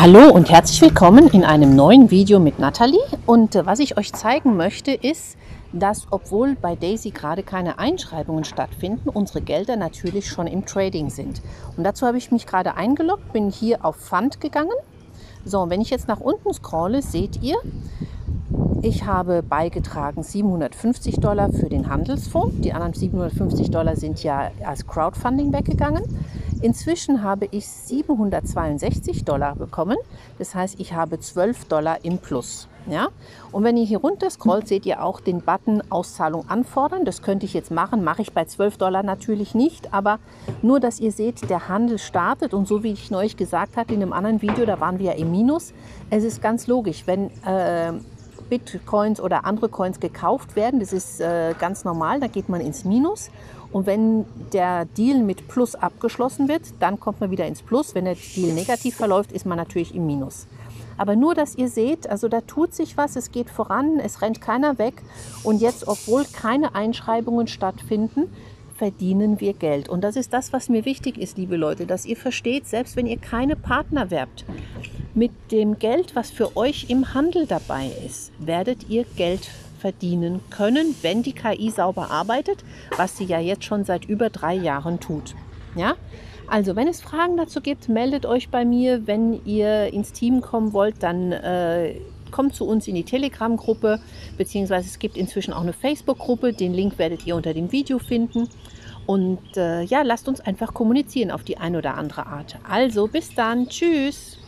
Hallo und herzlich willkommen in einem neuen Video mit Nathalie. Und was ich euch zeigen möchte ist, dass obwohl bei Daisy gerade keine Einschreibungen stattfinden, unsere Gelder natürlich schon im Trading sind. Und dazu habe ich mich gerade eingeloggt, bin hier auf Fund gegangen. So, und wenn ich jetzt nach unten scrolle, seht ihr, ich habe beigetragen $750 für den Handelsfonds. Die anderen $750 sind ja als Crowdfunding weggegangen. Inzwischen habe ich $762 bekommen. Das heißt, ich habe $12 im Plus. Ja? Und wenn ihr hier runter scrollt, seht ihr auch den Button Auszahlung anfordern. Das könnte ich jetzt machen. Mache ich bei $12 natürlich nicht. Aber nur, dass ihr seht, der Handel startet. Und so wie ich neulich gesagt hatte in einem anderen Video, da waren wir ja im Minus. Es ist ganz logisch, wenn Bitcoins oder andere Coins gekauft werden, das ist ganz normal, da geht man ins Minus. Und wenn der Deal mit Plus abgeschlossen wird, dann kommt man wieder ins Plus. Wenn der Deal negativ verläuft, ist man natürlich im Minus. Aber nur, dass ihr seht, also da tut sich was, es geht voran, es rennt keiner weg. Und jetzt, obwohl keine Einschreibungen stattfinden, verdienen wir Geld. Und das ist das, was mir wichtig ist, liebe Leute, dass ihr versteht, selbst wenn ihr keine Partner werbt, mit dem Geld, was für euch im Handel dabei ist, werdet ihr Geld verdienen können, wenn die KI sauber arbeitet, was sie ja jetzt schon seit über 3 Jahren tut. Ja? Also, wenn es Fragen dazu gibt, meldet euch bei mir. Wenn ihr ins Team kommen wollt, dann kommt zu uns in die Telegram-Gruppe, beziehungsweise es gibt inzwischen auch eine Facebook-Gruppe. Den Link werdet ihr unter dem Video finden. Und ja, lasst uns einfach kommunizieren auf die eine oder andere Art. Also, bis dann. Tschüss.